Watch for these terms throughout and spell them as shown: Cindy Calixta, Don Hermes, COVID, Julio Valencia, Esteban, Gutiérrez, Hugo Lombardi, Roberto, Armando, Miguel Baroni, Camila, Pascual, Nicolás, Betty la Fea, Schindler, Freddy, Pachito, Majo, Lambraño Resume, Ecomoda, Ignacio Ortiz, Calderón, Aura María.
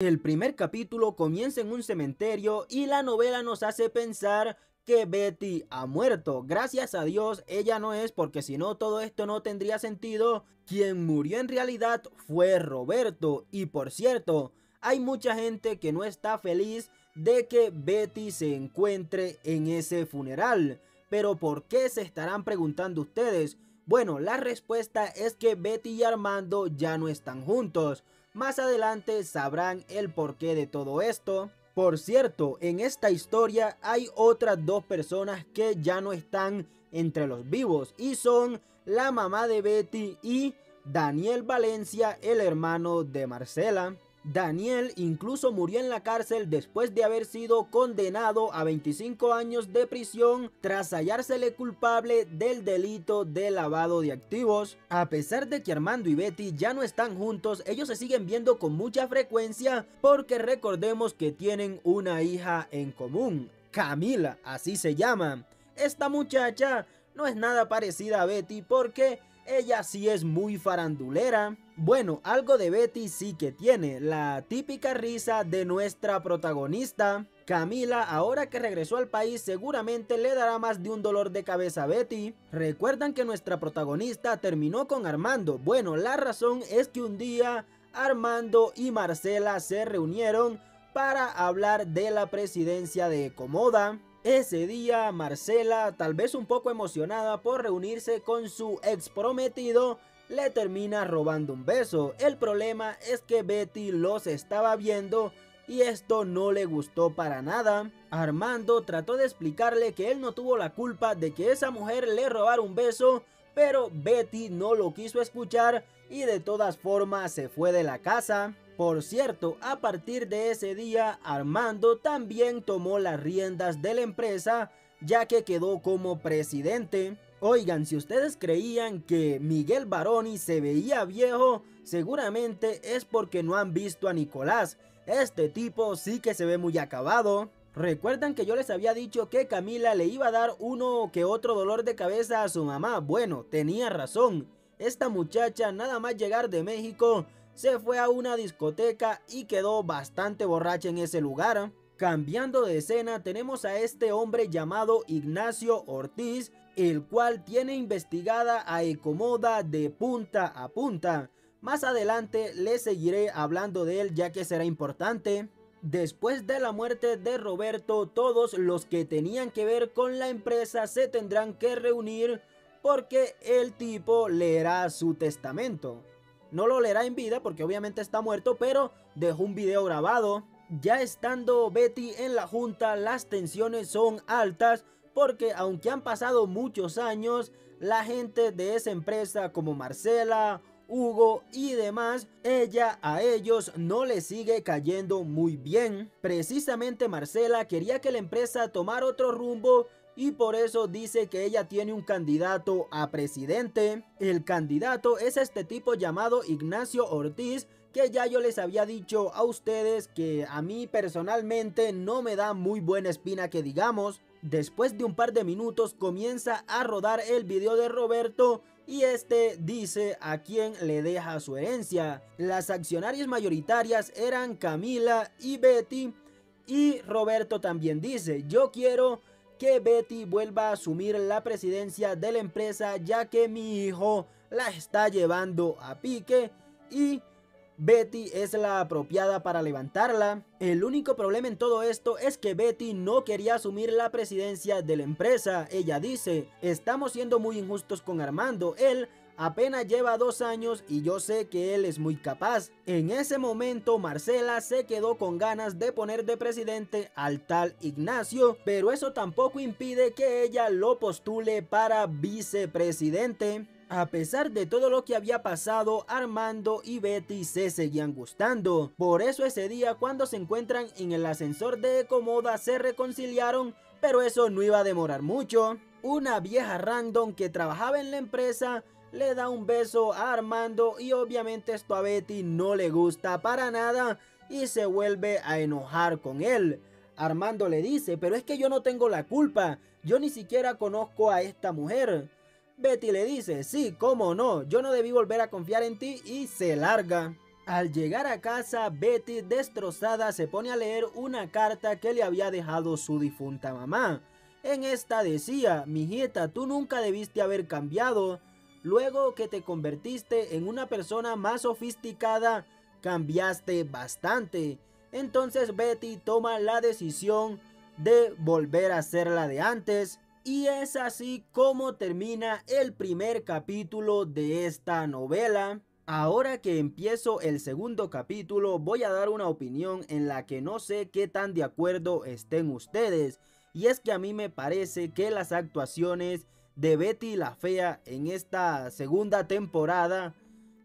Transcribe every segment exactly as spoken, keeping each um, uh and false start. El primer capítulo comienza en un cementerio y la novela nos hace pensar que Betty ha muerto. Gracias a Dios ella no es, porque si no todo esto no tendría sentido. Quien murió en realidad fue Roberto. Y por cierto, hay mucha gente que no está feliz de que Betty se encuentre en ese funeral. Pero ¿por qué?, se estarán preguntando ustedes. Bueno, la respuesta es que Betty y Armando ya no están juntos. Más adelante sabrán el porqué de todo esto. Por cierto, en esta historia hay otras dos personas que ya no están entre los vivos, y son la mamá de Betty y Daniel Valencia, el hermano de Marcela. Daniel incluso murió en la cárcel después de haber sido condenado a veinticinco años de prisión tras hallársele culpable del delito de lavado de activos. A pesar de que Armando y Betty ya no están juntos, ellos se siguen viendo con mucha frecuencia porque recordemos que tienen una hija en común, Camila, así se llama. Esta muchacha no es nada parecida a Betty porque ella sí es muy farandulera. Bueno, algo de Betty sí que tiene, la típica risa de nuestra protagonista. Camila, ahora que regresó al país, seguramente le dará más de un dolor de cabeza a Betty. Recuerdan que nuestra protagonista terminó con Armando. Bueno, la razón es que un día Armando y Marcela se reunieron para hablar de la presidencia de Ecomoda. Ese día Marcela, tal vez un poco emocionada por reunirse con su ex prometido, le termina robando un beso. El problema es que Betty los estaba viendo y esto no le gustó para nada. Armando trató de explicarle que él no tuvo la culpa de que esa mujer le robara un beso, pero Betty no lo quiso escuchar y de todas formas se fue de la casa. Por cierto, a partir de ese día, Armando también tomó las riendas de la empresa, ya que quedó como presidente. Oigan, si ustedes creían que Miguel Baroni se veía viejo, seguramente es porque no han visto a Nicolás. Este tipo sí que se ve muy acabado. Recuerdan que yo les había dicho que Camila le iba a dar uno que otro dolor de cabeza a su mamá. Bueno, tenía razón. Esta muchacha, nada más llegar de México, se fue a una discoteca y quedó bastante borracha en ese lugar. Cambiando de escena, tenemos a este hombre llamado Ignacio Ortiz, el cual tiene investigada a Ecomoda de punta a punta. Más adelante les seguiré hablando de él, ya que será importante. Después de la muerte de Roberto, todos los que tenían que ver con la empresa se tendrán que reunir porque el tipo leerá su testamento. No lo leerá en vida porque obviamente está muerto, pero dejó un video grabado. Ya estando Betty en la junta, las tensiones son altas porque aunque han pasado muchos años, la gente de esa empresa como Marcela, Hugo y demás, ella a ellos no le sigue cayendo muy bien. Precisamente Marcela quería que la empresa tomara otro rumbo y por eso dice que ella tiene un candidato a presidente. El candidato es este tipo llamado Ignacio Ortiz, que ya yo les había dicho a ustedes que a mí personalmente no me da muy buena espina que digamos. Después de un par de minutos comienza a rodar el video de Roberto y este dice a quién le deja su herencia. Las accionarias mayoritarias eran Camila y Betty, y Roberto también dice: yo quiero que Betty vuelva a asumir la presidencia de la empresa, ya que mi hijo la está llevando a pique y Betty es la apropiada para levantarla. El único problema en todo esto es que Betty no quería asumir la presidencia de la empresa. Ella dice: estamos siendo muy injustos con Armando, él apenas lleva dos años y yo sé que él es muy capaz. En ese momento Marcela se quedó con ganas de poner de presidente al tal Ignacio, pero eso tampoco impide que ella lo postule para vicepresidente. A pesar de todo lo que había pasado, Armando y Betty se seguían gustando. Por eso ese día, cuando se encuentran en el ascensor de Ecomoda, se reconciliaron, pero eso no iba a demorar mucho. Una vieja random que trabajaba en la empresa le da un beso a Armando y obviamente esto a Betty no le gusta para nada y se vuelve a enojar con él. Armando le dice: pero es que yo no tengo la culpa, yo ni siquiera conozco a esta mujer. Betty le dice: sí, cómo no, yo no debí volver a confiar en ti, y se larga. Al llegar a casa, Betty, destrozada, se pone a leer una carta que le había dejado su difunta mamá. En esta decía: mijita, tú nunca debiste haber cambiado. Luego que te convertiste en una persona más sofisticada, cambiaste bastante. Entonces Betty toma la decisión de volver a ser la de antes. Y es así como termina el primer capítulo de esta novela. Ahora que empiezo el segundo capítulo, voy a dar una opinión en la que no sé qué tan de acuerdo estén ustedes. Y es que a mí me parece que las actuaciones de Betty la Fea en esta segunda temporada,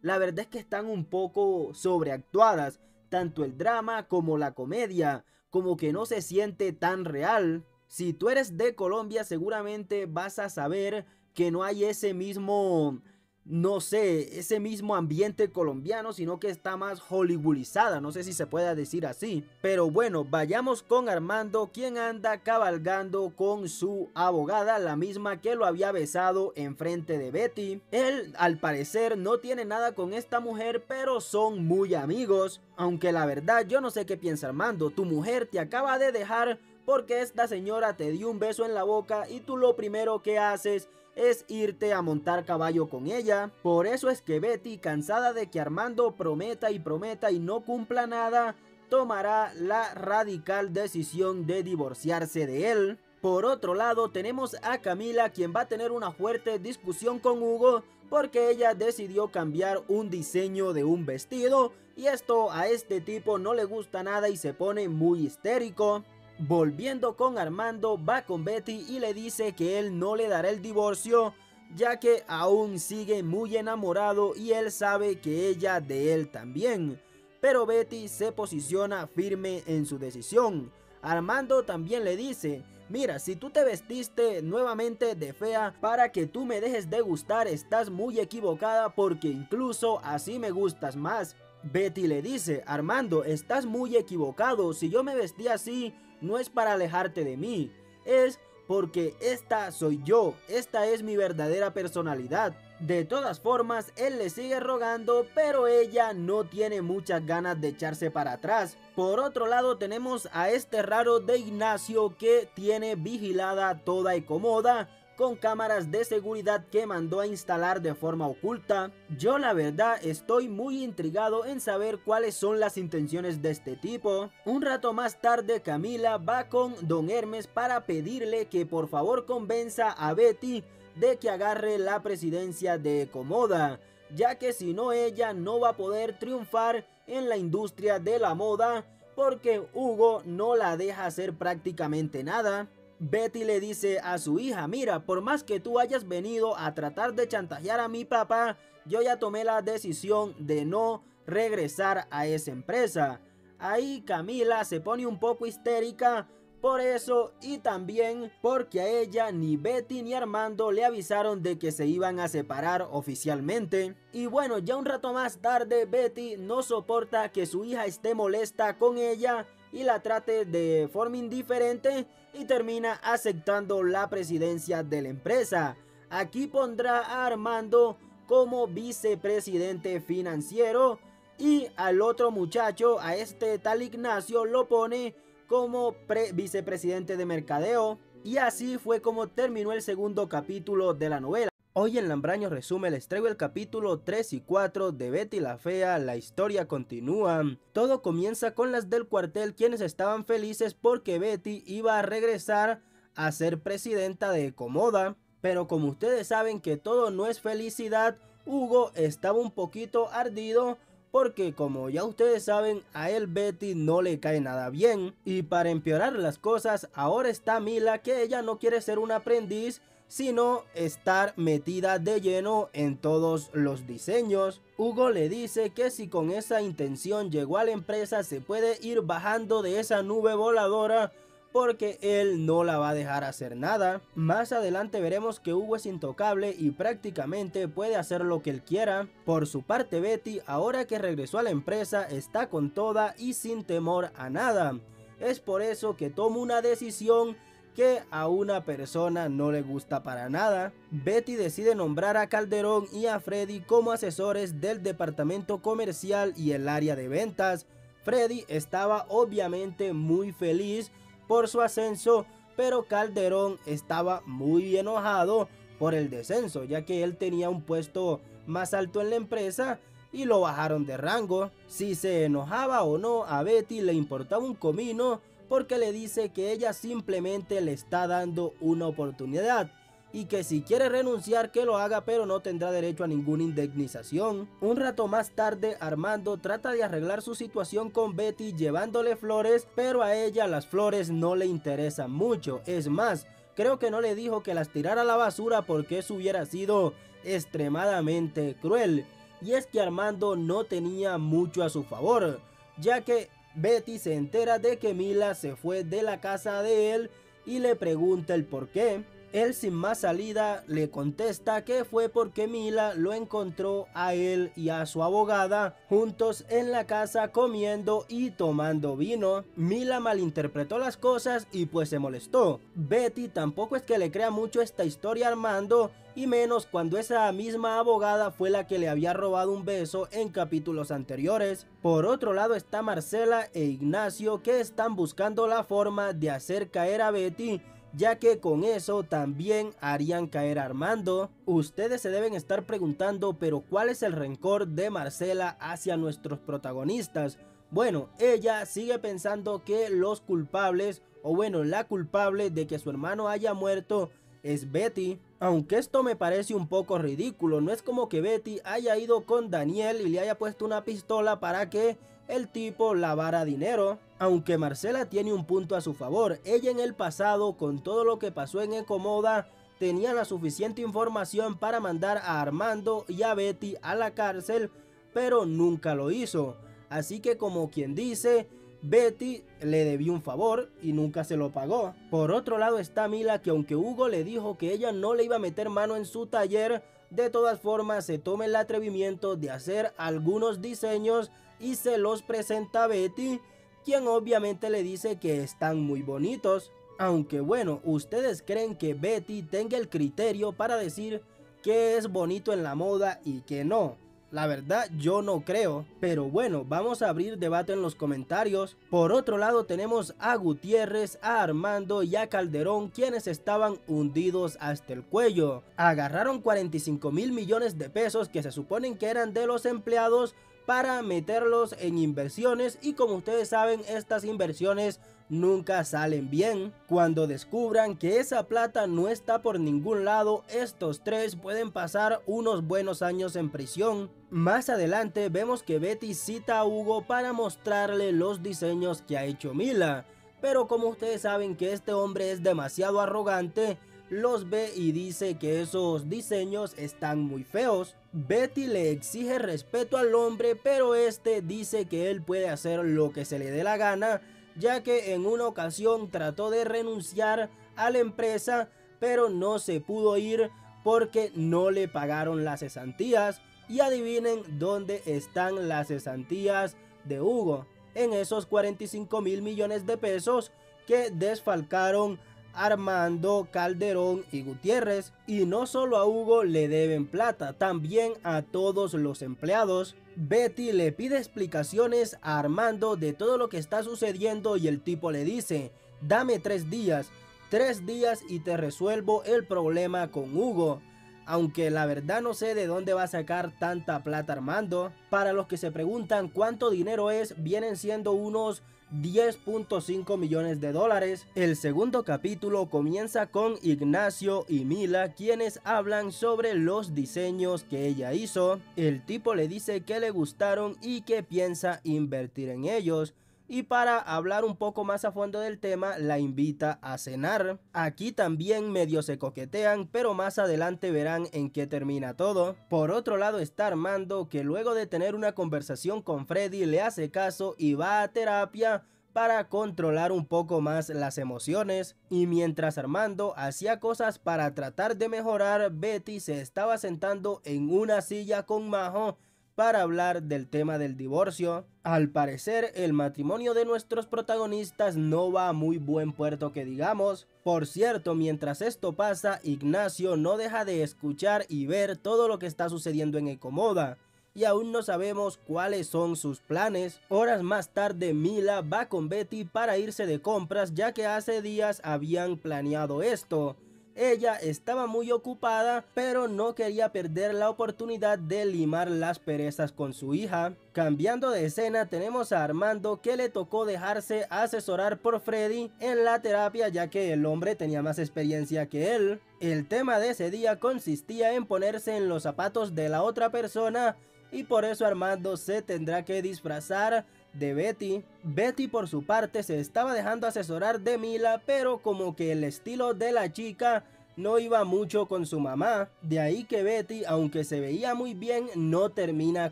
la verdad es que están un poco sobreactuadas. Tanto el drama como la comedia, como que no se siente tan real. Si tú eres de Colombia, seguramente vas a saber que no hay ese mismo... no sé, ese mismo ambiente colombiano, sino que está más hollywoodizada, no sé si se pueda decir así. Pero bueno, vayamos con Armando, quien anda cabalgando con su abogada, la misma que lo había besado enfrente de Betty. Él, al parecer, no tiene nada con esta mujer, pero son muy amigos. Aunque la verdad, yo no sé qué piensa Armando. Tu mujer te acaba de dejar porque esta señora te dio un beso en la boca y tú lo primero que haces es irte a montar caballo con ella. Por eso es que Betty, cansada de que Armando prometa y prometa y no cumpla nada, tomará la radical decisión de divorciarse de él. Por otro lado, tenemos a Camila, quien va a tener una fuerte discusión con Hugo porque ella decidió cambiar un diseño de un vestido, y esto a este tipo no le gusta nada y se pone muy histérico. Volviendo con Armando, va con Betty y le dice que él no le dará el divorcio, ya que aún sigue muy enamorado y él sabe que ella de él también. Pero Betty se posiciona firme en su decisión. Armando también le dice: mira, si tú te vestiste nuevamente de fea para que tú me dejes de gustar, estás muy equivocada, porque incluso así me gustas más. Betty le dice: Armando, estás muy equivocado, si yo me vestí así no es para alejarte de mí, es porque esta soy yo, esta es mi verdadera personalidad. De todas formas, él le sigue rogando, pero ella no tiene muchas ganas de echarse para atrás. Por otro lado, tenemos a este raro de Ignacio, que tiene vigilada toda Ecomoda con cámaras de seguridad que mandó a instalar de forma oculta. Yo la verdad estoy muy intrigado en saber cuáles son las intenciones de este tipo. Un rato más tarde, Camila va con Don Hermes para pedirle que por favor convenza a Betty de que agarre la presidencia de Ecomoda, ya que si no, ella no va a poder triunfar en la industria de la moda, porque Hugo no la deja hacer prácticamente nada. Betty le dice a su hija: mira, por más que tú hayas venido a tratar de chantajear a mi papá, yo ya tomé la decisión de no regresar a esa empresa. Ahí Camila se pone un poco histérica por eso, y también porque a ella ni Betty ni Armando le avisaron de que se iban a separar oficialmente. Y bueno, ya un rato más tarde, Betty no soporta que su hija esté molesta con ella y la trate de forma indiferente, y termina aceptando la presidencia de la empresa. Aquí pondrá a Armando como vicepresidente financiero, y al otro muchacho, a este tal Ignacio, lo pone como vicepresidente de mercadeo. Y así fue como terminó el segundo capítulo de la novela. Hoy en Lambraño Resume les traigo el capítulo tres y cuatro de Betty la Fea, la historia continúa. Todo comienza con las del cuartel, quienes estaban felices porque Betty iba a regresar a ser presidenta de Ecomoda. Pero como ustedes saben que todo no es felicidad, Hugo estaba un poquito ardido porque, como ya ustedes saben, a él Betty no le cae nada bien. Y para empeorar las cosas, ahora está Mila, que ella no quiere ser una aprendiz, sino estar metida de lleno en todos los diseños. Hugo le dice que si con esa intención llegó a la empresa, se puede ir bajando de esa nube voladora, porque él no la va a dejar hacer nada. Más adelante veremos que Hugo es intocable y prácticamente puede hacer lo que él quiera. Por su parte, Betty, ahora que regresó a la empresa, está con toda y sin temor a nada. Es por eso que toma una decisión que a una persona no le gusta para nada, Betty decide nombrar a Calderón y a Freddy como asesores del departamento comercial y el área de ventas. Freddy estaba obviamente muy feliz por su ascenso, pero Calderón estaba muy enojado por el descenso, ya que él tenía un puesto más alto en la empresa y lo bajaron de rango. Si se enojaba o no, a Betty le importaba un comino, porque le dice que ella simplemente le está dando una oportunidad y que si quiere renunciar que lo haga, pero no tendrá derecho a ninguna indemnización. Un rato más tarde, Armando trata de arreglar su situación con Betty llevándole flores, pero a ella las flores no le interesan mucho. Es más, creo que no le dijo que las tirara a la basura, porque eso hubiera sido extremadamente cruel. Y es que Armando no tenía mucho a su favor, ya que Betty se entera de que Mila se fue de la casa de él y le pregunta el por qué. Él, sin más salida, le contesta que fue porque Mila lo encontró a él y a su abogada juntos en la casa comiendo y tomando vino. Mila malinterpretó las cosas y pues se molestó. Betty tampoco es que le crea mucho esta historia a Armando, y menos cuando esa misma abogada fue la que le había robado un beso en capítulos anteriores. Por otro lado está Marcela e Ignacio, que están buscando la forma de hacer caer a Betty, ya que con eso también harían caer a Armando. Ustedes se deben estar preguntando, pero ¿cuál es el rencor de Marcela hacia nuestros protagonistas? Bueno, ella sigue pensando que los culpables, o bueno, la culpable de que su hermano haya muerto es Betty. Aunque esto me parece un poco ridículo, no es como que Betty haya ido con Daniel y le haya puesto una pistola para que el tipo lavara dinero. Aunque Marcela tiene un punto a su favor, ella en el pasado, con todo lo que pasó en Ecomoda, tenía la suficiente información para mandar a Armando y a Betty a la cárcel, pero nunca lo hizo. Así que, como quien dice, Betty le debió un favor y nunca se lo pagó. Por otro lado está Mila, que aunque Hugo le dijo que ella no le iba a meter mano en su taller, de todas formas se toma el atrevimiento de hacer algunos diseños y se los presenta a Betty, quien obviamente le dice que están muy bonitos. Aunque bueno, ¿ustedes creen que Betty tenga el criterio para decir qué es bonito en la moda y qué no? La verdad, yo no creo, pero bueno, vamos a abrir debate en los comentarios. Por otro lado tenemos a Gutiérrez, a Armando y a Calderón, quienes estaban hundidos hasta el cuello. Agarraron cuarenta y cinco mil millones de pesos que se suponen que eran de los empleados para meterlos en inversiones, y como ustedes saben, estas inversiones nunca salen bien. Cuando descubran que esa plata no está por ningún lado, estos tres pueden pasar unos buenos años en prisión. Más adelante vemos que Betty cita a Hugo para mostrarle los diseños que ha hecho Mila, pero como ustedes saben que este hombre es demasiado arrogante, los ve y dice que esos diseños están muy feos. Betty le exige respeto al hombre, pero este dice que él puede hacer lo que se le dé la gana, ya que en una ocasión trató de renunciar a la empresa, pero no se pudo ir porque no le pagaron las cesantías. Y adivinen dónde están las cesantías de Hugo, en esos cuarenta y cinco mil millones de pesos que desfalcaron Armando, Calderón y Gutiérrez. Y no solo a Hugo le deben plata, también a todos los empleados. Betty le pide explicaciones a Armando de todo lo que está sucediendo y el tipo le dice: dame tres días, tres días y te resuelvo el problema con Hugo. Aunque la verdad no sé de dónde va a sacar tanta plata Armando. Para los que se preguntan cuánto dinero es, vienen siendo unos diez punto cinco millones de dólares. El segundo capítulo comienza con Ignacio y Mila, quienes hablan sobre los diseños que ella hizo. El tipo le dice que le gustaron y que piensa invertir en ellos. Y para hablar un poco más a fondo del tema, la invita a cenar. Aquí también medio se coquetean, pero más adelante verán en qué termina todo. Por otro lado está Armando, que luego de tener una conversación con Freddy le hace caso y va a terapia para controlar un poco más las emociones. Y mientras Armando hacía cosas para tratar de mejorar, Betty se estaba sentando en una silla con Majo, para hablar del tema del divorcio. Al parecer, el matrimonio de nuestros protagonistas no va a muy buen puerto que digamos. Por cierto, mientras esto pasa, Ignacio no deja de escuchar y ver todo lo que está sucediendo en Ecomoda, y aún no sabemos cuáles son sus planes. Horas más tarde, Mila va con Betty para irse de compras, ya que hace días habían planeado esto. Ella estaba muy ocupada, pero no quería perder la oportunidad de limar las perezas con su hija. Cambiando de escena, tenemos a Armando, que le tocó dejarse asesorar por Freddy en la terapia, ya que el hombre tenía más experiencia que él. El tema de ese día consistía en ponerse en los zapatos de la otra persona, y por eso Armando se tendrá que disfrazar de Betty. Betty por su parte se estaba dejando asesorar de Mila, pero como que el estilo de la chica no iba mucho con su mamá, de ahí que Betty, aunque se veía muy bien, no termina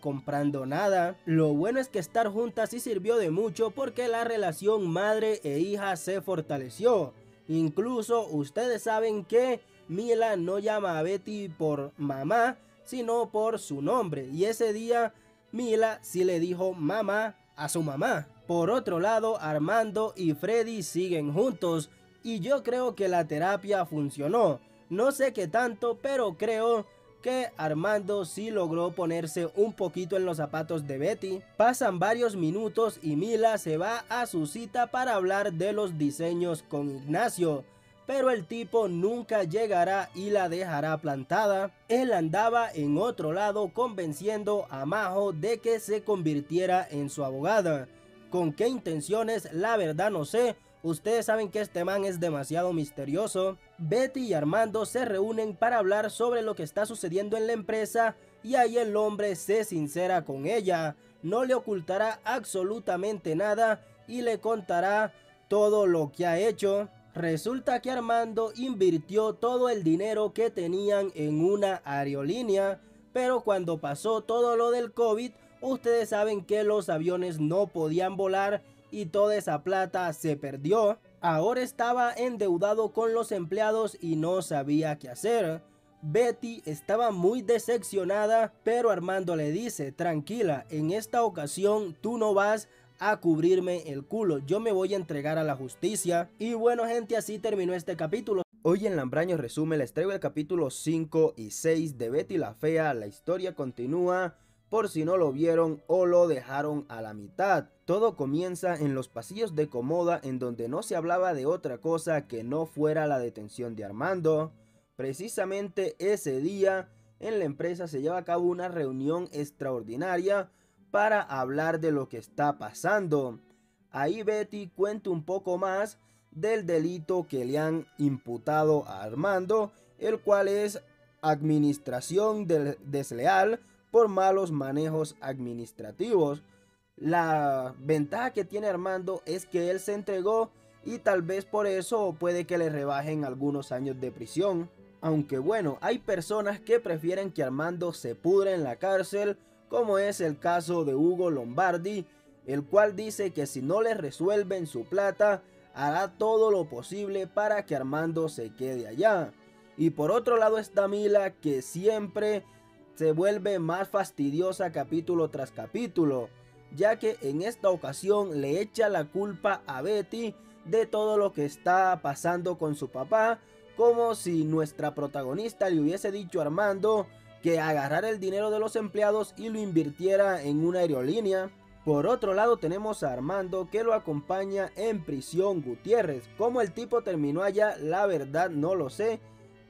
comprando nada. Lo bueno es que estar juntas sí sirvió de mucho, porque la relación madre e hija se fortaleció. Incluso ustedes saben que Mila no llama a Betty por mamá, sino por su nombre, y ese día Mila sí le dijo mamá a su mamá. Por otro lado, Armando y Freddy siguen juntos, y yo creo que la terapia funcionó. No sé qué tanto, pero creo que Armando sí logró ponerse un poquito en los zapatos de Betty. Pasan varios minutos y Mila se va a su cita para hablar de los diseños con Ignacio, pero el tipo nunca llegará y la dejará plantada. Él andaba en otro lado convenciendo a Majo de que se convirtiera en su abogada. ¿Con qué intenciones? La verdad no sé. Ustedes saben que este man es demasiado misterioso. Betty y Armando se reúnen para hablar sobre lo que está sucediendo en la empresa, y ahí el hombre se sincera con ella. No le ocultará absolutamente nada y le contará todo lo que ha hecho. Resulta que Armando invirtió todo el dinero que tenían en una aerolínea, pero cuando pasó todo lo del COVID, ustedes saben que los aviones no podían volar y toda esa plata se perdió. Ahora estaba endeudado con los empleados y no sabía qué hacer. Betty estaba muy decepcionada, pero Armando le dice: tranquila, en esta ocasión tú no vas a a cubrirme el culo, yo me voy a entregar a la justicia. Y bueno gente, así terminó este capítulo. Hoy en Lambraño Resume les traigo el capítulo cinco y seis de Betty la Fea, la historia continúa, por si no lo vieron o lo dejaron a la mitad. Todo comienza en los pasillos de Ecomoda, en donde no se hablaba de otra cosa que no fuera la detención de Armando. Precisamente ese día en la empresa se lleva a cabo una reunión extraordinaria para hablar de lo que está pasando. Ahí Betty cuenta un poco más del delito que le han imputado a Armando, el cual es administración desleal por malos manejos administrativos. La ventaja que tiene Armando es que él se entregó, y tal vez por eso puede que le rebajen algunos años de prisión. Aunque bueno, hay personas que prefieren que Armando se pudra en la cárcel, como es el caso de Hugo Lombardi, el cual dice que si no le resuelven su plata, hará todo lo posible para que Armando se quede allá. Y por otro lado está Mila, que siempre se vuelve más fastidiosa capítulo tras capítulo, ya que en esta ocasión le echa la culpa a Betty de todo lo que está pasando con su papá, como si nuestra protagonista le hubiese dicho a Armando que agarrara el dinero de los empleados y lo invirtiera en una aerolínea. Por otro lado tenemos a Armando, que lo acompaña en prisión Gutiérrez. Como el tipo terminó allá, la verdad no lo sé,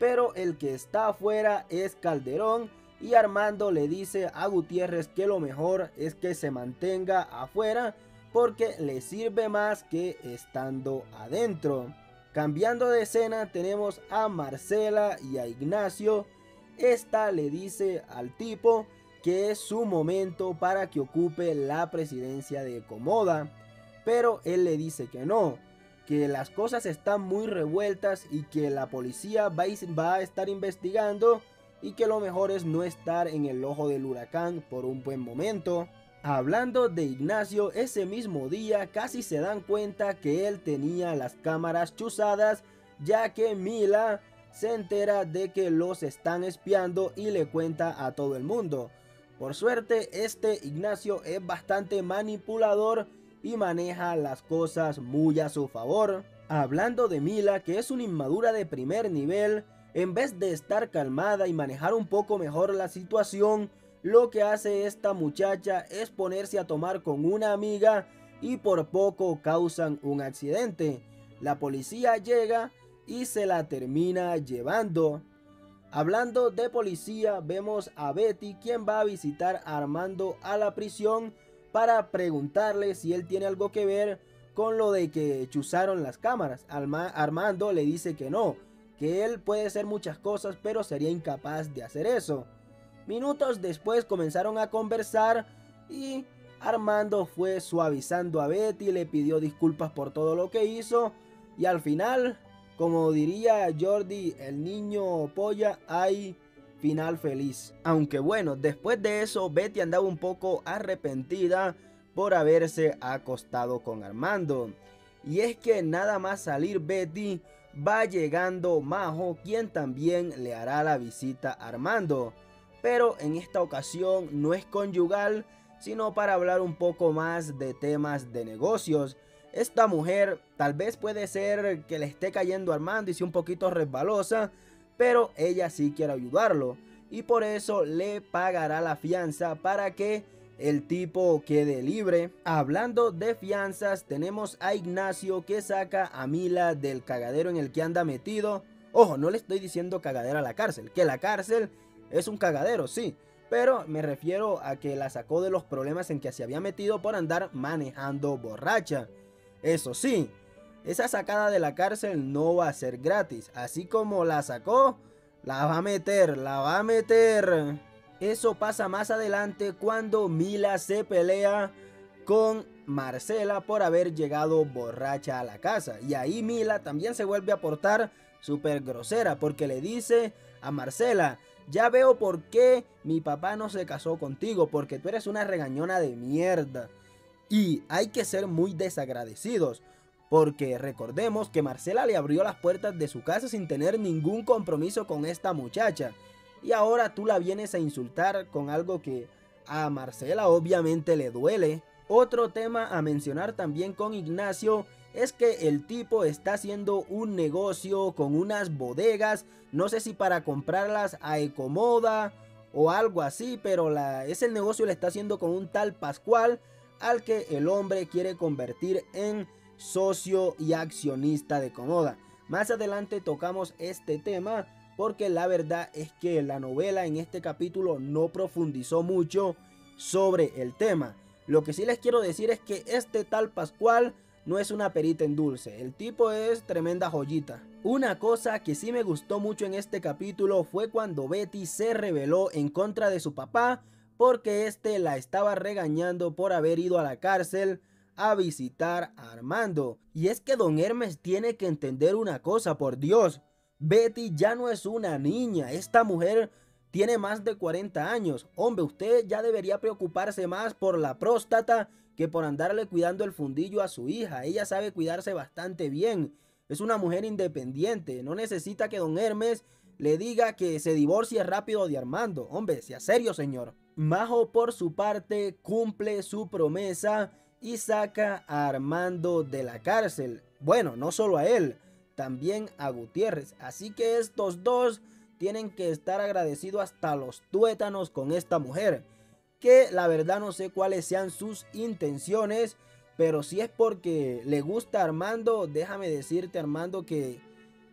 pero el que está afuera es Calderón, y Armando le dice a Gutiérrez que lo mejor es que se mantenga afuera, porque le sirve más que estando adentro. Cambiando de escena tenemos a Marcela y a Ignacio. Esta le dice al tipo que es su momento para que ocupe la presidencia de Ecomoda, pero él le dice que no, que las cosas están muy revueltas y que la policía va a estar investigando, y que lo mejor es no estar en el ojo del huracán por un buen momento. Hablando de Ignacio, ese mismo día casi se dan cuenta que él tenía las cámaras chuzadas, ya que Mila se entera de que los están espiando y le cuenta a todo el mundo. Por suerte, este Ignacio es bastante manipulador y maneja las cosas muy a su favor. Hablando de Mila, que es una inmadura de primer nivel, en vez de estar calmada y manejar un poco mejor la situación, lo que hace esta muchacha es ponerse a tomar con una amiga y por poco causan un accidente. La policía llega y se la termina llevando. Hablando de policía, vemos a Betty, quien va a visitar a Armando a la prisión para preguntarle si él tiene algo que ver con lo de que chuzaron las cámaras. Alma- Armando le dice que no, que él puede hacer muchas cosas, pero sería incapaz de hacer eso. Minutos después comenzaron a conversar y Armando fue suavizando a Betty, le pidió disculpas por todo lo que hizo y al final, como diría Jordi, el niño polla, hay final feliz. Aunque bueno, después de eso Betty andaba un poco arrepentida por haberse acostado con Armando. Y es que nada más salir Betty, va llegando Majo, quien también le hará la visita a Armando. Pero en esta ocasión no es conyugal, sino para hablar un poco más de temas de negocios. Esta mujer tal vez puede ser que le esté cayendo a Armando y sea un poquito resbalosa, pero ella sí quiere ayudarlo y por eso le pagará la fianza para que el tipo quede libre. Hablando de fianzas, tenemos a Ignacio que saca a Mila del cagadero en el que anda metido. Ojo, no le estoy diciendo cagadera a la cárcel, que la cárcel es un cagadero, sí, pero me refiero a que la sacó de los problemas en que se había metido por andar manejando borracha. Eso sí, esa sacada de la cárcel no va a ser gratis, así como la sacó, la va a meter, la va a meter. Eso pasa más adelante cuando Mila se pelea con Marcela por haber llegado borracha a la casa. Y ahí Mila también se vuelve a portar súper grosera porque le dice a Marcela: ya veo por qué mi papá no se casó contigo, porque tú eres una regañona de mierda. Y hay que ser muy desagradecidos, porque recordemos que Marcela le abrió las puertas de su casa sin tener ningún compromiso con esta muchacha. Y ahora tú la vienes a insultar con algo que a Marcela obviamente le duele. Otro tema a mencionar también con Ignacio es que el tipo está haciendo un negocio con unas bodegas. No sé si para comprarlas a Ecomoda o algo así, pero la, ese negocio le está haciendo con un tal Pascual, al que el hombre quiere convertir en socio y accionista de Ecomoda. Más adelante tocamos este tema, porque la verdad es que la novela en este capítulo no profundizó mucho sobre el tema. Lo que sí les quiero decir es que este tal Pascual no es una perita en dulce, el tipo es tremenda joyita. Una cosa que sí me gustó mucho en este capítulo fue cuando Betty se rebeló en contra de su papá, porque este la estaba regañando por haber ido a la cárcel a visitar a Armando. Y es que Don Hermes tiene que entender una cosa, por Dios. Betty ya no es una niña, esta mujer tiene más de cuarenta años. Hombre, usted ya debería preocuparse más por la próstata que por andarle cuidando el fundillo a su hija. Ella sabe cuidarse bastante bien, es una mujer independiente, no necesita que Don Hermes le diga que se divorcie rápido de Armando. Hombre, sea serio, señor. Majo, por su parte, cumple su promesa y saca a Armando de la cárcel. Bueno, no solo a él, también a Gutiérrez, así que estos dos tienen que estar agradecidos hasta los tuétanos con esta mujer, que la verdad no sé cuáles sean sus intenciones, pero si es porque le gusta a Armando, déjame decirte, Armando, que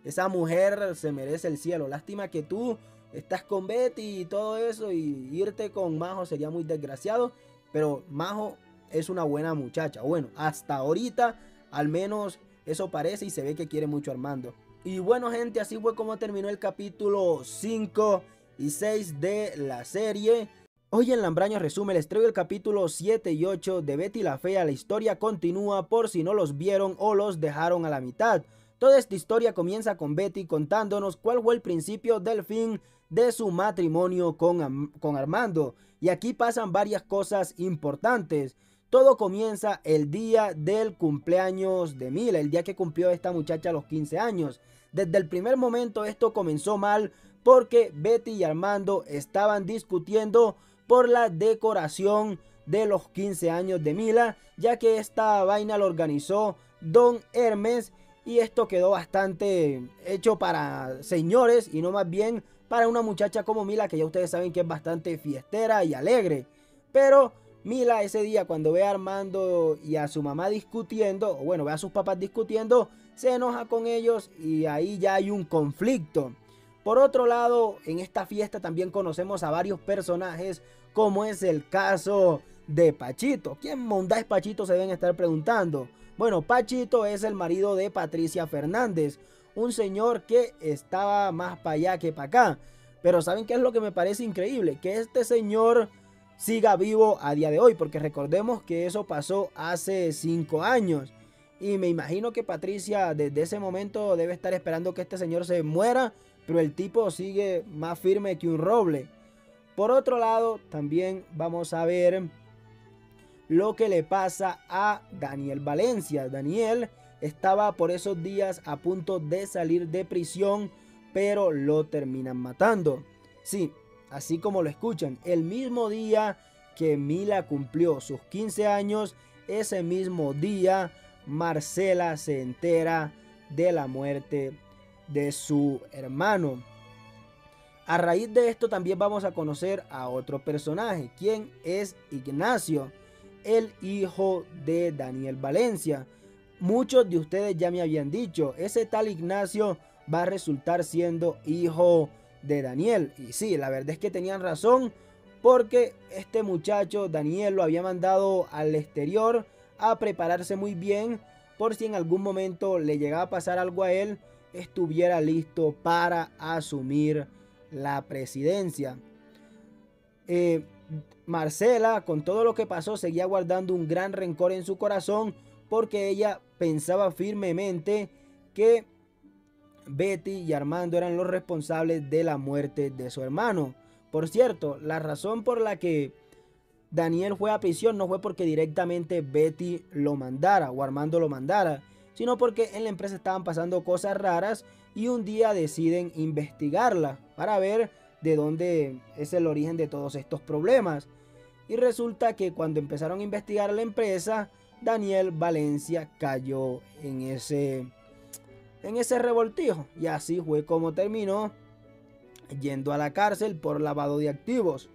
esa mujer se merece el cielo. Lástima que tú estás con Betty y todo eso, y irte con Majo sería muy desgraciado, pero Majo es una buena muchacha. Bueno, hasta ahorita al menos eso parece, y se ve que quiere mucho a Armando. Y bueno, gente, así fue como terminó el capítulo cinco y seis de la serie. Hoy en Lambraño Resume les traigo el capítulo siete y ocho de Betty la Fea. La historia continúa, por si no los vieron o los dejaron a la mitad. Toda esta historia comienza con Betty contándonos cuál fue el principio del fin de su matrimonio con, con Armando. Y aquí pasan varias cosas importantes. Todo comienza el día del cumpleaños de Mila, el día que cumplió esta muchacha a los quince años. Desde el primer momento esto comenzó mal, porque Betty y Armando estaban discutiendo por la decoración de los quince años de Mila, ya que esta vaina lo organizó Don Hermes y esto quedó bastante hecho para señores y no más bien para una muchacha como Mila, que ya ustedes saben que es bastante fiestera y alegre. Pero Mila ese día, cuando ve a Armando y a su mamá discutiendo, o bueno, ve a sus papás discutiendo, se enoja con ellos y ahí ya hay un conflicto. Por otro lado, en esta fiesta también conocemos a varios personajes, como es el caso de Pachito. ¿Quién mondá es Pachito? Se deben estar preguntando. Bueno, Pachito es el marido de Patricia Fernández, un señor que estaba más para allá que para acá. Pero ¿saben qué es lo que me parece increíble? Que este señor siga vivo a día de hoy, porque recordemos que eso pasó hace cinco años. Y me imagino que Patricia desde ese momento debe estar esperando que este señor se muera, pero el tipo sigue más firme que un roble. Por otro lado, también vamos a ver lo que le pasa a Daniel Valencia. Daniel estaba por esos días a punto de salir de prisión, pero lo terminan matando. Sí, así como lo escuchan, el mismo día que Mila cumplió sus quince años, ese mismo día Marcela se entera de la muerte de su hermano. A raíz de esto también vamos a conocer a otro personaje, quien es Ignacio, el hijo de Daniel Valencia. Muchos de ustedes ya me habían dicho, ese tal Ignacio va a resultar siendo hijo de Daniel. Y sí, la verdad es que tenían razón, porque este muchacho Daniel lo había mandado al exterior a prepararse muy bien, por si en algún momento le llegaba a pasar algo a él, estuviera listo para asumir la presidencia. Eh... Marcela, con todo lo que pasó, seguía guardando un gran rencor en su corazón, porque ella pensaba firmemente que Betty y Armando eran los responsables de la muerte de su hermano. Por cierto, la razón por la que Daniel fue a prisión no fue porque directamente Betty lo mandara o Armando lo mandara, sino porque en la empresa estaban pasando cosas raras y un día deciden investigarla para ver de dónde es el origen de todos estos problemas. Y resulta que cuando empezaron a investigar la empresa, Daniel Valencia cayó en ese en ese revoltijo, y así fue como terminó yendo a la cárcel por lavado de activos.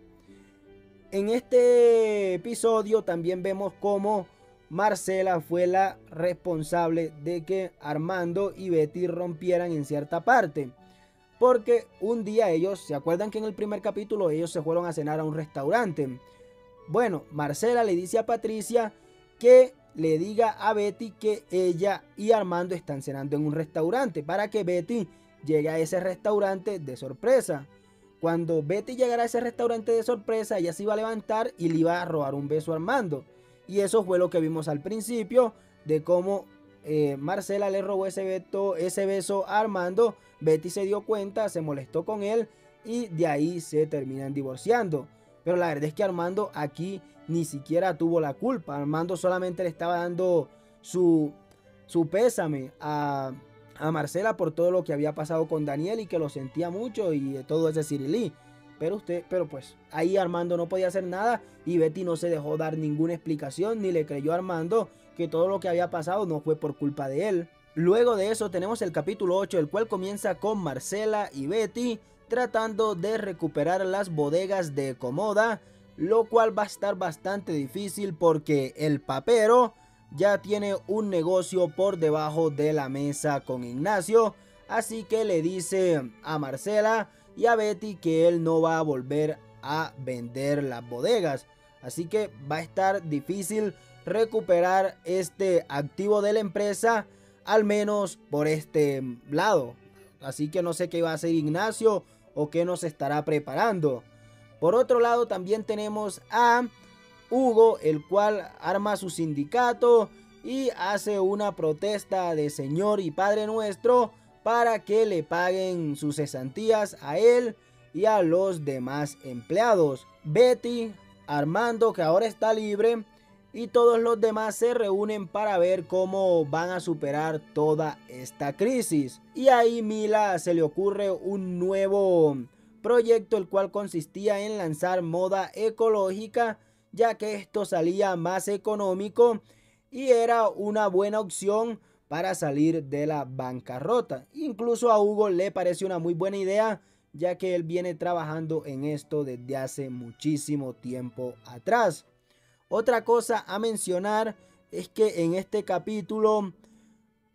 En este episodio también vemos cómo Marcela fue la responsable de que Armando y Betty rompieran en cierta parte, porque un día ellos, ¿se acuerdan que en el primer capítulo ellos se fueron a cenar a un restaurante? Bueno, Marcela le dice a Patricia que le diga a Betty que ella y Armando están cenando en un restaurante, para que Betty llegue a ese restaurante de sorpresa. Cuando Betty llegara a ese restaurante de sorpresa, ella se iba a levantar y le iba a robar un beso a Armando. Y eso fue lo que vimos al principio, de cómo Eh, Marcela le robó ese, beto, ese beso a Armando. Betty se dio cuenta, se molestó con él y de ahí se terminan divorciando. Pero la verdad es que Armando aquí ni siquiera tuvo la culpa. Armando solamente le estaba dando su, su pésame a, a Marcela por todo lo que había pasado con Daniel y que lo sentía mucho y todo ese cirilí. Pero, usted, pero pues ahí Armando no podía hacer nada y Betty no se dejó dar ninguna explicación ni le creyó a Armando que todo lo que había pasado no fue por culpa de él. Luego de eso tenemos el capítulo ocho, el cual comienza con Marcela y Betty tratando de recuperar las bodegas de Ecomoda, lo cual va a estar bastante difícil porque el papero ya tiene un negocio por debajo de la mesa con Ignacio, así que le dice a Marcela y a Betty que él no va a volver a vender las bodegas, así que va a estar difícil recuperar este activo de la empresa, al menos por este lado. Así que no sé qué va a hacer Ignacio o qué nos estará preparando. Por otro lado también tenemos a Hugo, el cual arma su sindicato y hace una protesta de Señor y Padre Nuestro para que le paguen sus cesantías a él y a los demás empleados. Betty, Armando, que ahora está libre, y todos los demás se reúnen para ver cómo van a superar toda esta crisis. Y ahí Mila se le ocurre un nuevo proyecto el cual consistía en lanzar moda ecológica, ya que esto salía más económico y era una buena opción para salir de la bancarrota. Incluso a Hugo le pareció una muy buena idea, ya que él viene trabajando en esto desde hace muchísimo tiempo atrás. Otra cosa a mencionar es que en este capítulo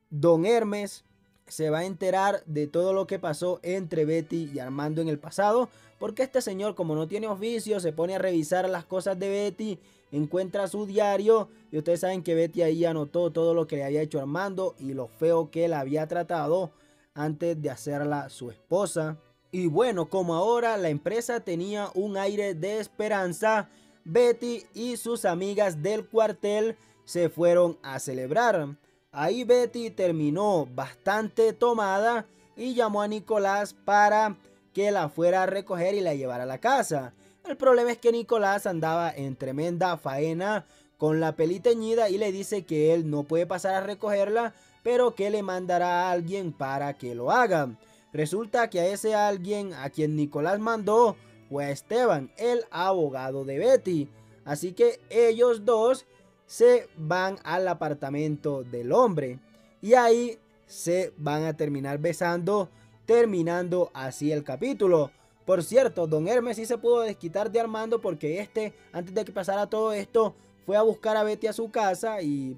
Don Hermes se va a enterar de todo lo que pasó entre Betty y Armando en el pasado, porque este señor, como no tiene oficio, se pone a revisar las cosas de Betty, encuentra su diario y ustedes saben que Betty ahí anotó todo lo que le había hecho Armando y lo feo que la había tratado antes de hacerla su esposa. Y bueno, como ahora la empresa tenía un aire de esperanza, Betty y sus amigas del cuartel se fueron a celebrar. Ahí Betty terminó bastante tomada y llamó a Nicolás para que la fuera a recoger y la llevara a la casa. El problema es que Nicolás andaba en tremenda faena con la peli teñida y le dice que él no puede pasar a recogerla, pero que le mandará a alguien para que lo haga. Resulta que a ese alguien a quien Nicolás mandó fue a Esteban, el abogado de Betty. Así que ellos dos se van al apartamento del hombre y ahí se van a terminar besando, terminando así el capítulo. Por cierto, Don Hermes sí se pudo desquitar de Armando, porque este, antes de que pasara todo esto, fue a buscar a Betty a su casa y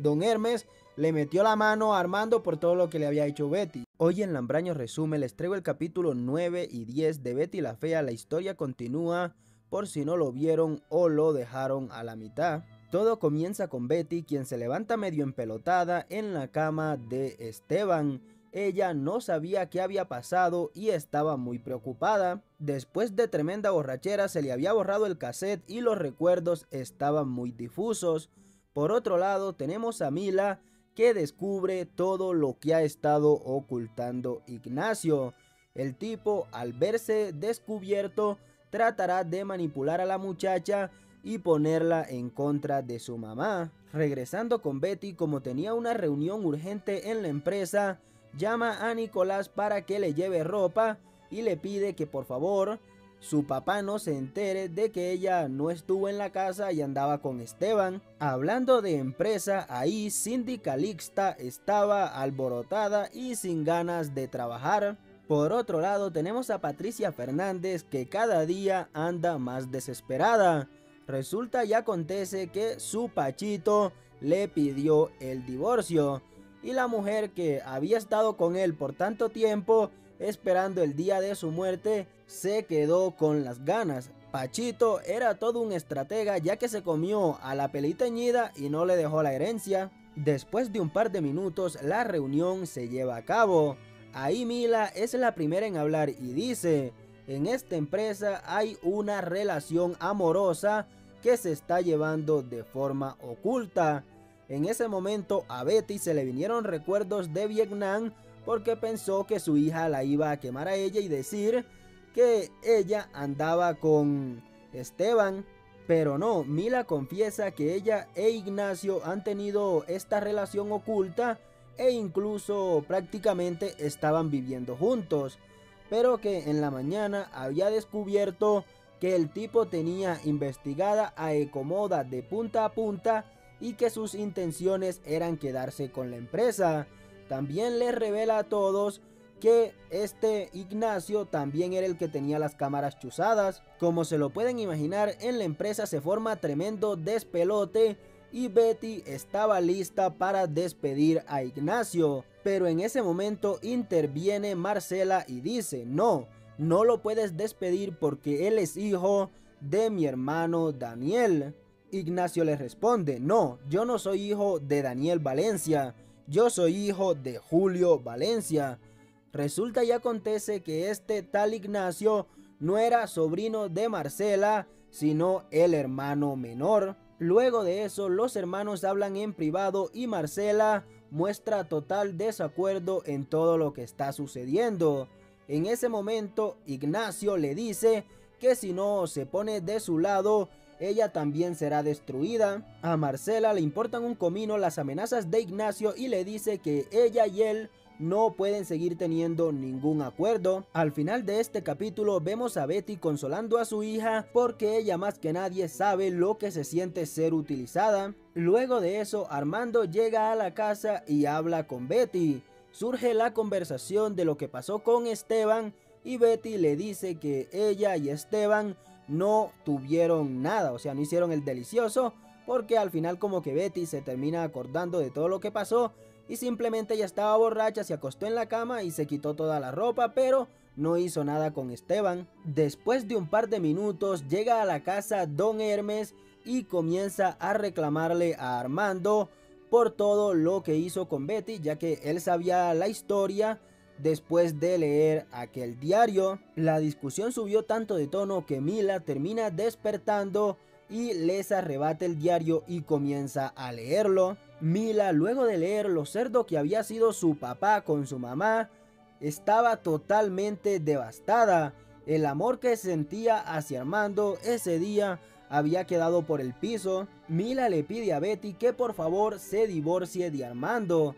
Don Hermes le metió la mano a Armando por todo lo que le había hecho Betty. Hoy en Lambraño Resume les traigo el capítulo nueve y diez de Betty la Fea. La historia continúa, por si no lo vieron o lo dejaron a la mitad. Todo comienza con Betty, quien se levanta medio empelotada en la cama de Esteban. Ella no sabía qué había pasado y estaba muy preocupada. Después de tremenda borrachera se le había borrado el cassette y los recuerdos estaban muy difusos. Por otro lado tenemos a Mila, que descubre todo lo que ha estado ocultando Ignacio. El tipo, al verse descubierto, tratará de manipular a la muchacha y ponerla en contra de su mamá. Regresando con Betty, como tenía una reunión urgente en la empresa, llama a Nicolás para que le lleve ropa y le pide que por favor su papá no se entere de que ella no estuvo en la casa y andaba con Esteban. Hablando de empresa, ahí Cindy Calixta estaba alborotada y sin ganas de trabajar. Por otro lado tenemos a Patricia Fernández, que cada día anda más desesperada. Resulta y acontece que su Pachito le pidió el divorcio y la mujer que había estado con él por tanto tiempo, esperando el día de su muerte, se quedó con las ganas. Pachito era todo un estratega, ya que se comió a la peli teñida y no le dejó la herencia. Después de un par de minutos la reunión se lleva a cabo. Ahí Mila es la primera en hablar y dice: en esta empresa hay una relación amorosa que se está llevando de forma oculta. En ese momento a Betty se le vinieron recuerdos de Vietnam, porque pensó que su hija la iba a quemar a ella y decir que ella andaba con Esteban. Pero no, Mila confiesa que ella e Ignacio han tenido esta relación oculta e incluso prácticamente estaban viviendo juntos, pero que en la mañana había descubierto que el tipo tenía investigada a Ecomoda de punta a punta y que sus intenciones eran quedarse con la empresa. También les revela a todos que este Ignacio también era el que tenía las cámaras chuzadas. Como se lo pueden imaginar, en la empresa se forma tremendo despelote y Betty estaba lista para despedir a Ignacio. Pero en ese momento interviene Marcela y dice: no, no lo puedes despedir porque él es hijo de mi hermano Daniel. Ignacio le responde: no, yo no soy hijo de Daniel Valencia, yo soy hijo de Julio Valencia. Resulta y acontece que este tal Ignacio no era sobrino de Marcela, sino el hermano menor. Luego de eso los hermanos hablan en privado y Marcela muestra total desacuerdo en todo lo que está sucediendo. En ese momento Ignacio le dice que si no se pone de su lado, ella también será destruida. A Marcela le importan un comino las amenazas de Ignacio y le dice que ella y él no pueden seguir teniendo ningún acuerdo. Al final de este capítulo vemos a Betty consolando a su hija porque ella más que nadie sabe lo que se siente ser utilizada. Luego de eso, Armando llega a la casa y habla con Betty. Surge la conversación de lo que pasó con Esteban y Betty le dice que ella y Esteban no tuvieron nada, o sea, no hicieron el delicioso, porque al final como que Betty se termina acordando de todo lo que pasó y simplemente ella estaba borracha, se acostó en la cama y se quitó toda la ropa, pero no hizo nada con Esteban. Después de un par de minutos llega a la casa Don Hermes y comienza a reclamarle a Armando por todo lo que hizo con Betty, ya que él sabía la historia después de leer aquel diario. La discusión subió tanto de tono que Mila termina despertando y les arrebata el diario y comienza a leerlo. Mila, luego de leer lo cerdo que había sido su papá con su mamá, estaba totalmente devastada. El amor que sentía hacia Armando ese día había quedado por el piso. Mila le pide a Betty que por favor se divorcie de Armando,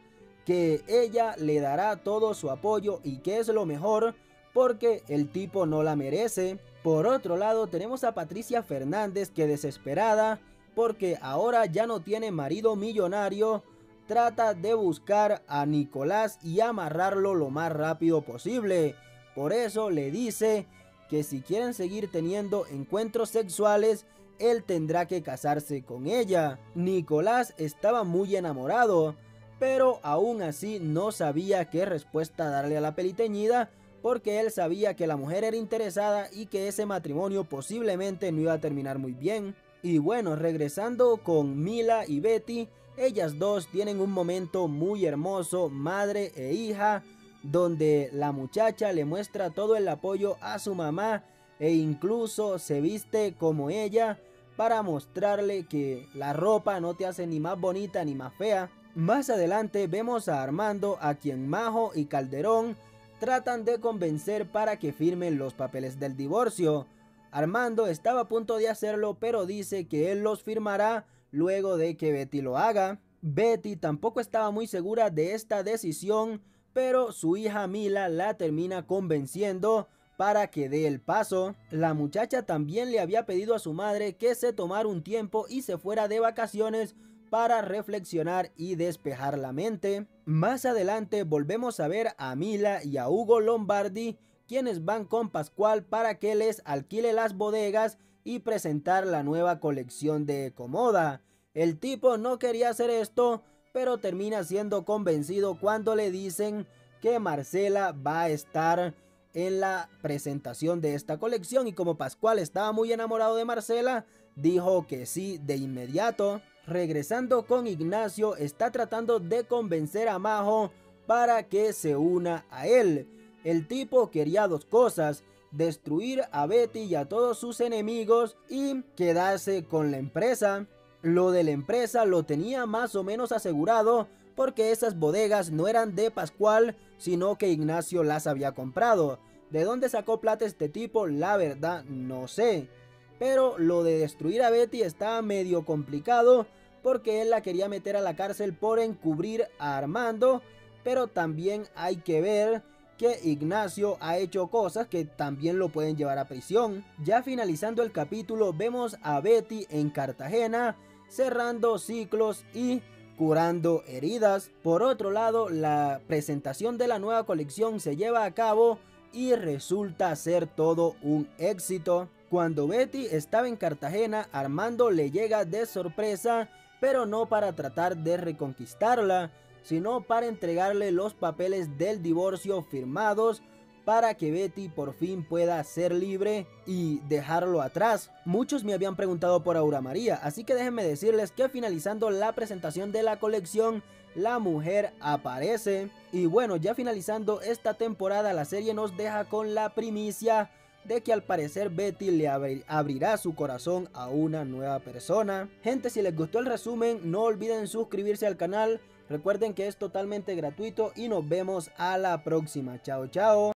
que ella le dará todo su apoyo y que es lo mejor porque el tipo no la merece. Por otro lado, tenemos a Patricia Fernández, que desesperada porque ahora ya no tiene marido millonario, trata de buscar a Nicolás y amarrarlo lo más rápido posible. Por eso le dice que si quieren seguir teniendo encuentros sexuales, él tendrá que casarse con ella. Nicolás estaba muy enamorado, pero aún así no sabía qué respuesta darle a la peliteñida, porque él sabía que la mujer era interesada y que ese matrimonio posiblemente no iba a terminar muy bien. Y bueno, regresando con Mila y Betty, ellas dos tienen un momento muy hermoso, madre e hija, donde la muchacha le muestra todo el apoyo a su mamá e incluso se viste como ella para mostrarle que la ropa no te hace ni más bonita ni más fea. Más adelante vemos a Armando, a quien Majo y Calderón tratan de convencer para que firmen los papeles del divorcio. Armando estaba a punto de hacerlo, pero dice que él los firmará luego de que Betty lo haga. Betty tampoco estaba muy segura de esta decisión, pero su hija Mila la termina convenciendo para que dé el paso. La muchacha también le había pedido a su madre que se tomara un tiempo y se fuera de vacaciones para reflexionar y despejar la mente. Más adelante volvemos a ver a Mila y a Hugo Lombardi, quienes van con Pascual para que les alquile las bodegas y presentar la nueva colección de Ecomoda. El tipo no quería hacer esto, pero termina siendo convencido cuando le dicen que Marcela va a estar en la presentación de esta colección, y como Pascual estaba muy enamorado de Marcela, dijo que sí de inmediato. Regresando con Ignacio, está tratando de convencer a Majo para que se una a él. El tipo quería dos cosas: destruir a Betty y a todos sus enemigos y quedarse con la empresa. Lo de la empresa lo tenía más o menos asegurado porque esas bodegas no eran de Pascual, sino que Ignacio las había comprado. ¿De dónde sacó plata este tipo? La verdad no sé. Pero lo de destruir a Betty estaba medio complicado porque él la quería meter a la cárcel por encubrir a Armando, pero también hay que ver que Ignacio ha hecho cosas que también lo pueden llevar a prisión. Ya finalizando el capítulo, vemos a Betty en Cartagena cerrando ciclos y curando heridas. Por otro lado, la presentación de la nueva colección se lleva a cabo y resulta ser todo un éxito. Cuando Betty estaba en Cartagena, Armando le llega de sorpresa, pero no para tratar de reconquistarla, sino para entregarle los papeles del divorcio firmados para que Betty por fin pueda ser libre y dejarlo atrás. Muchos me habían preguntado por Aura María, así que déjenme decirles que finalizando la presentación de la colección, la mujer aparece. Y bueno, ya finalizando esta temporada, la serie nos deja con la primicia de que al parecer Betty le abri- abrirá su corazón a una nueva persona. Gente, si les gustó el resumen, no olviden suscribirse al canal. Recuerden que es totalmente gratuito y nos vemos a la próxima. Chao, chao.